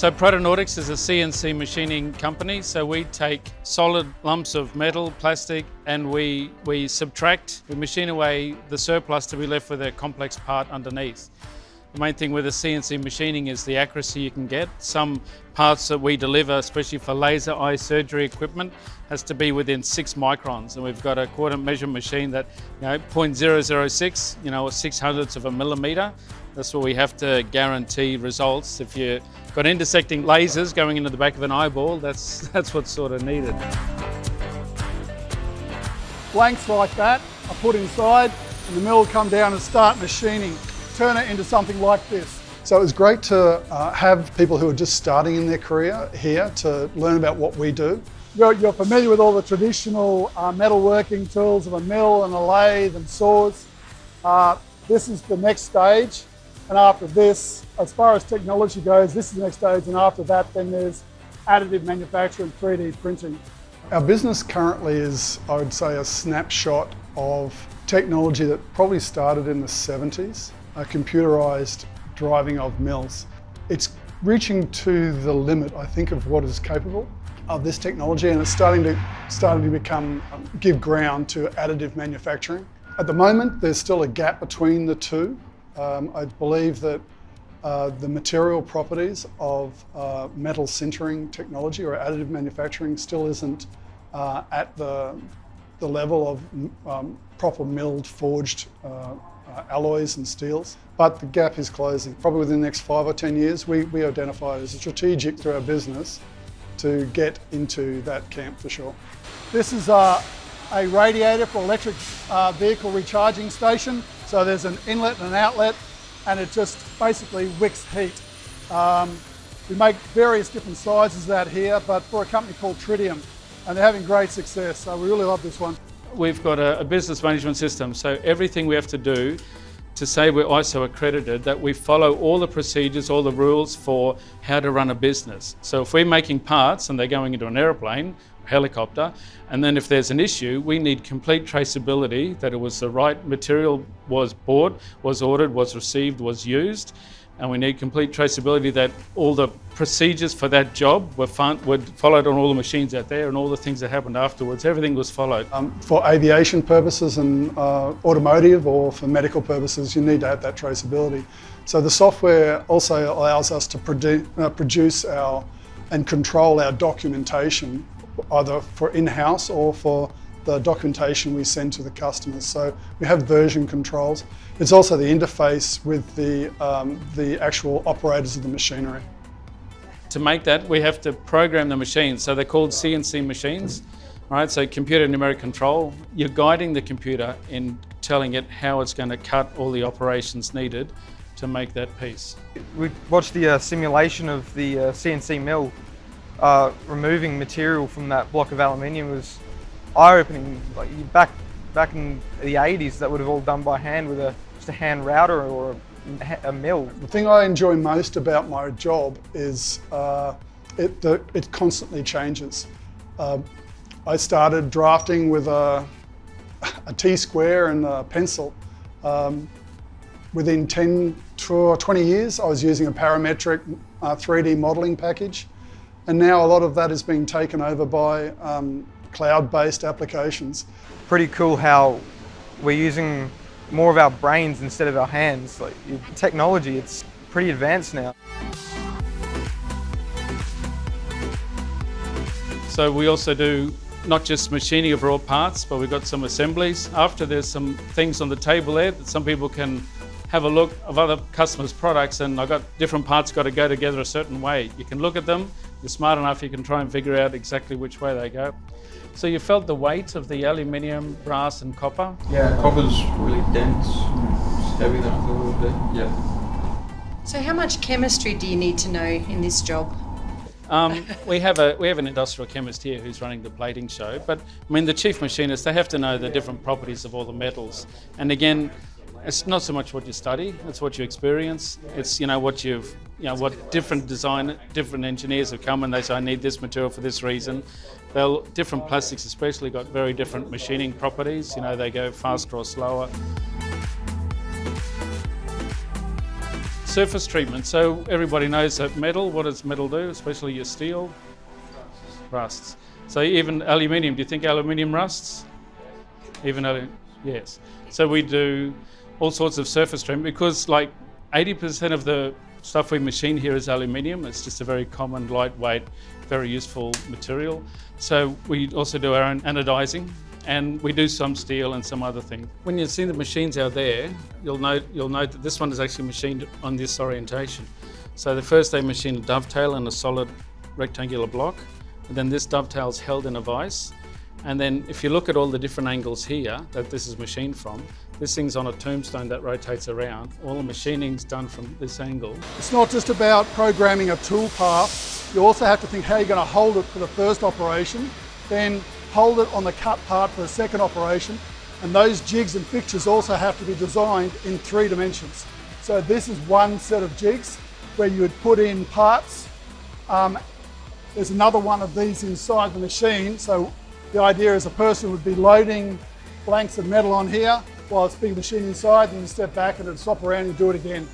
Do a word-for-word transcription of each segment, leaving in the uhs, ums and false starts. So Protonautics is a C N C machining company. So we take solid lumps of metal, plastic, and we, we subtract, we machine away the surplus to be left with a complex part underneath. The main thing with the C N C machining is the accuracy you can get. Some parts that we deliver, especially for laser eye surgery equipment, has to be within six microns. And we've got a coordinate measurement machine that, you know, zero point zero zero six, you know, or six hundredths of a millimeter. That's what we have to guarantee results. If you've got intersecting lasers going into the back of an eyeball, that's, that's what's sort of needed. Blanks like that are put inside, and the mill will come down and start machining. Turn it into something like this. So it was great to uh, have people who are just starting in their career here to learn about what we do. You're, you're familiar with all the traditional uh, metalworking tools of a mill and a lathe and saws. Uh, this is the next stage, and after this, as far as technology goes, this is the next stage, and after that then there's additive manufacturing, three D printing. Our business currently is, I would say, a snapshot of technology that probably started in the seventies. A computerised driving of mills. It's reaching to the limit, I think, of what is capable of this technology, and it's starting to, starting to become, give ground to additive manufacturing. At the moment, there's still a gap between the two. Um, I believe that uh, the material properties of uh, metal sintering technology or additive manufacturing still isn't uh, at the, the level of um, proper milled, forged uh, Uh, alloys and steels, but the gap is closing. Probably within the next five or ten years, we, we identify it as strategic to our business to get into that camp for sure. This is uh, a radiator for electric uh, vehicle recharging station. So there's an inlet and an outlet, and it just basically wicks heat. Um, we make various different sizes out here, but for a company called Tritium, and they're having great success. So we really love this one. We've got a, a business management system, so everything we have to do to say we're I S O accredited, that we follow all the procedures, all the rules for how to run a business. So if we're making parts and they're going into an aeroplane, helicopter, and then if there's an issue, we need complete traceability that it was the right material, was bought, was ordered, was received, was used, and we need complete traceability that all the procedures for that job were, fun, were followed on all the machines out there, and all the things that happened afterwards, everything was followed. Um, for aviation purposes and uh, automotive, or for medical purposes, you need to have that traceability. So the software also allows us to produ uh, produce our and control our documentation, either for in-house or for the documentation we send to the customers. So we have version controls. It's also the interface with the, um, the actual operators of the machinery. To make that, we have to program the machines. So they're called C N C machines, right? So computer numeric control. You're guiding the computer in telling it how it's going to cut all the operations needed to make that piece. We watched the uh, simulation of the uh, C N C mill. Uh, removing material from that block of aluminium was eye-opening. Like back, back in the eighties, that would have all done by hand with a, just a hand router or a, a mill. The thing I enjoy most about my job is uh, it, the, it constantly changes. Uh, I started drafting with a, a T-square and a pencil. Um, within ten to twenty years, I was using a parametric uh, three D modelling package. And now a lot of that is being taken over by um, cloud-based applications. Pretty cool how we're using more of our brains instead of our hands. Like technology, it's pretty advanced now. So we also do not just machining of raw parts, but we've got some assemblies. After there's some things on the table there that some people can have a look of other customers' products, and I've got different parts got to go together a certain way. You can look at them, you're smart enough, you can try and figure out exactly which way they go. So you felt the weight of the aluminium, brass and copper? Yeah, copper's really dense, it's heavy enough a little bit, yeah. So how much chemistry do you need to know in this job? Um, we have a we have an industrial chemist here who's running the plating show, but I mean the chief machinists, they have to know the different properties of all the metals. And again, it's not so much what you study, it's what you experience. It's, you know, what you've, you know, what different design, different engineers have come and they say, I need this material for this reason. They'll, different plastics especially got very different machining properties. You know, they go faster or slower. Surface treatment. So everybody knows that metal, what does metal do, especially your steel? Rusts. So even aluminium, do you think aluminium rusts? Even alu yes. So we do all sorts of surface treatment because like eighty percent of the stuff we machine here is aluminium. It's just a very common, lightweight, very useful material. So we also do our own anodizing, and we do some steel and some other things. When you see the machines out there, you'll note, you'll note that this one is actually machined on this orientation. So the first they machine a dovetail in a solid rectangular block, and then this dovetail is held in a vise. And then if you look at all the different angles here that this is machined from, this thing's on a tombstone that rotates around. All the machining's done from this angle. It's not just about programming a tool path. You also have to think how you're going to hold it for the first operation, then hold it on the cut part for the second operation. And those jigs and fixtures also have to be designed in three dimensions. So this is one set of jigs where you would put in parts. Um, there's another one of these inside the machine. So the idea is a person would be loading blanks of metal on here while it's being machined inside, and you step back and it'll swap around and do it again.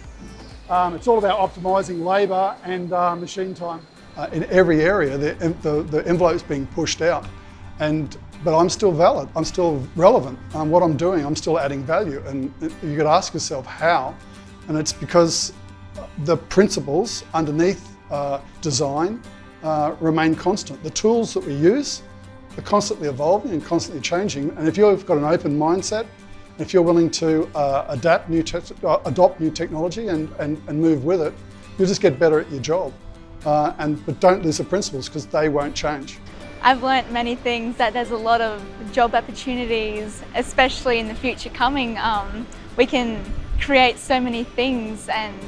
Um, it's all about optimising labour and uh, machine time. Uh, in every area, the, the, the envelope's being pushed out, and but I'm still valid, I'm still relevant. Um, what I'm doing, I'm still adding value, and you could ask yourself how, and it's because the principles underneath uh, design uh, remain constant. The tools that we use are constantly evolving and constantly changing, and if you've got an open mindset, if you're willing to uh, adapt new te uh, adopt new technology and, and, and move with it, you'll just get better at your job. Uh, and, but don't lose the principles, because they won't change. I've learnt many things, that there's a lot of job opportunities, especially in the future coming. Um, we can create so many things, and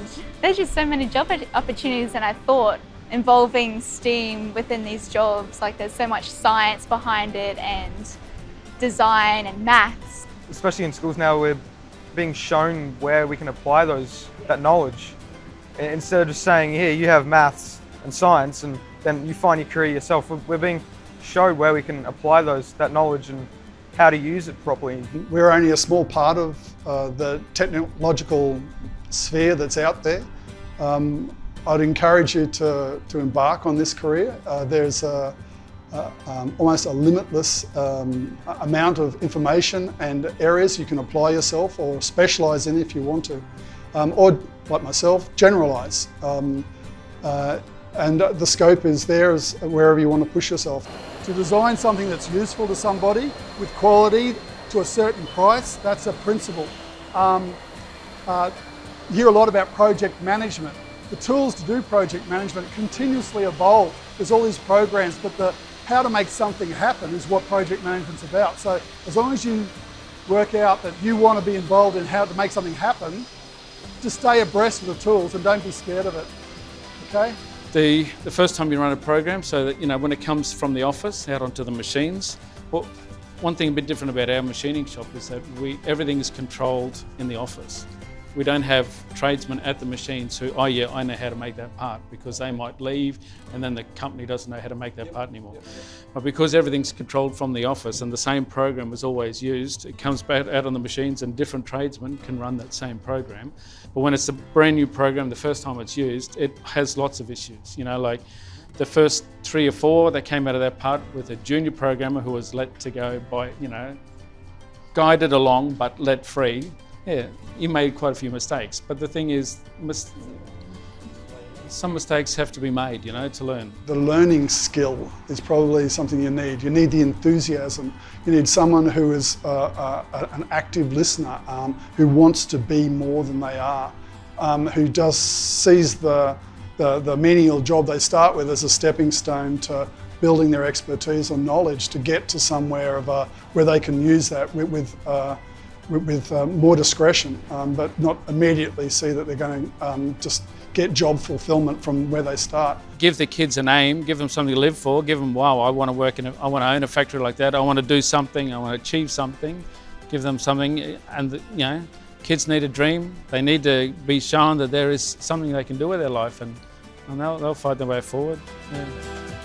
there's just so many job opportunities than I thought, involving STEAM within these jobs. Like there's so much science behind it, and design and maths. Especially in schools now, we're being shown where we can apply those, that knowledge. Instead of just saying, here, you have maths and science and then you find your career yourself. We're being shown where we can apply those, that knowledge, and how to use it properly. We're only a small part of uh, the technological sphere that's out there. Um, I'd encourage you to, to embark on this career. Uh, there's a, Uh, um, almost a limitless um, amount of information and areas you can apply yourself or specialise in if you want to, um, or like myself, generalise. Um, uh, and the scope is there as wherever you want to push yourself. To design something that's useful to somebody with quality to a certain price, that's a principle. Um, uh, you hear a lot about project management. The tools to do project management continuously evolve. There's all these programs, but the how to make something happen is what project management's about. So as long as you work out that you want to be involved in how to make something happen, just stay abreast of the tools and don't be scared of it, okay? The, the first time you run a program, so that, you know, when it comes from the office out onto the machines, well, one thing a bit different about our machining shop is that we, everything is controlled in the office. We don't have tradesmen at the machines who, oh yeah, I know how to make that part, because they might leave and then the company doesn't know how to make that part anymore. But because everything's controlled from the office and the same program is always used, it comes back out on the machines and different tradesmen can run that same program. But when it's a brand new program, the first time it's used, it has lots of issues. You know, like the first three or four that came out of that part with a junior programmer who was let to go by, you know, guided along but let free. Yeah, you made quite a few mistakes, but the thing is, mis some mistakes have to be made, you know, to learn. The learning skill is probably something you need. You need the enthusiasm. You need someone who is uh, uh, an active listener, um, who wants to be more than they are, um, who just sees the, the, the menial job they start with as a stepping stone to building their expertise or knowledge to get to somewhere of a, where they can use that with, with uh, with um, more discretion, um, but not immediately see that they're going to um, just get job fulfillment from where they start. Give the kids an aim, give them something to live for, give them, wow, I want to work in, a, I want to own a factory like that, I want to do something, I want to achieve something, give them something, and you know, kids need a dream, they need to be shown that there is something they can do with their life, and, and they'll, they'll find their way forward. Yeah.